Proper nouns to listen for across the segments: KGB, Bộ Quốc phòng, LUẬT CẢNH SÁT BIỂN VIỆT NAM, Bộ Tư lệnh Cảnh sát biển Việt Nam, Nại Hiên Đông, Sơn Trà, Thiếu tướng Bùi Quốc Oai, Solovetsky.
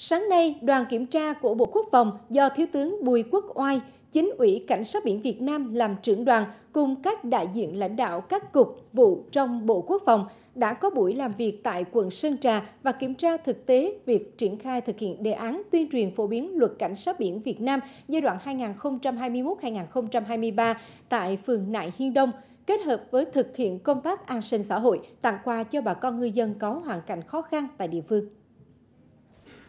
Sáng nay, đoàn kiểm tra của Bộ Quốc phòng do Thiếu tướng Bùi Quốc Oai, Chính ủy Cảnh sát biển Việt Nam làm trưởng đoàn cùng các đại diện lãnh đạo các cục, vụ trong Bộ Quốc phòng đã có buổi làm việc tại quận Sơn Trà và kiểm tra thực tế việc triển khai thực hiện đề án tuyên truyền phổ biến luật Cảnh sát biển Việt Nam giai đoạn 2021-2023 tại phường Nại Hiên Đông, kết hợp với thực hiện công tác an sinh xã hội, tặng quà cho bà con ngư dân có hoàn cảnh khó khăn tại địa phương.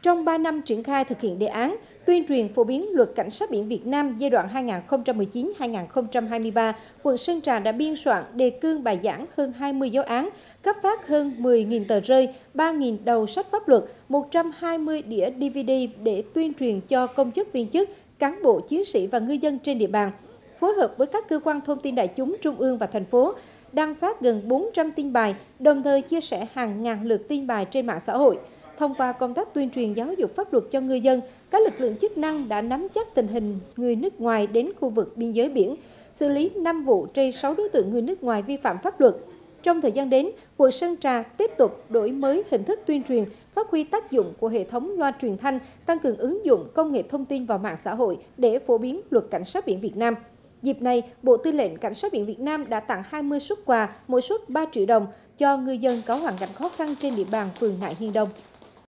Trong 3 năm triển khai thực hiện đề án, tuyên truyền phổ biến luật Cảnh sát biển Việt Nam giai đoạn 2019-2023, quận Sơn Trà đã biên soạn đề cương bài giảng hơn 20 giáo án, cấp phát hơn 10.000 tờ rơi, 3.000 đầu sách pháp luật, 120 đĩa DVD để tuyên truyền cho công chức viên chức, cán bộ, chiến sĩ và ngư dân trên địa bàn. Phối hợp với các cơ quan thông tin đại chúng trung ương và thành phố, đăng phát gần 400 tin bài, đồng thời chia sẻ hàng ngàn lượt tin bài trên mạng xã hội. Thông qua công tác tuyên truyền giáo dục pháp luật cho ngư dân, các lực lượng chức năng đã nắm chắc tình hình người nước ngoài đến khu vực biên giới biển, xử lý 5 vụ trên 6 đối tượng người nước ngoài vi phạm pháp luật. Trong thời gian đến, quận Sơn Trà tiếp tục đổi mới hình thức tuyên truyền, phát huy tác dụng của hệ thống loa truyền thanh, tăng cường ứng dụng công nghệ thông tin vào mạng xã hội để phổ biến luật Cảnh sát biển Việt Nam. Dịp này, Bộ Tư lệnh Cảnh sát biển Việt Nam đã tặng 20 suất quà, mỗi suất 3 triệu đồng cho ngư dân có hoàn cảnh khó khăn trên địa bàn phường Nại Hiên Đông.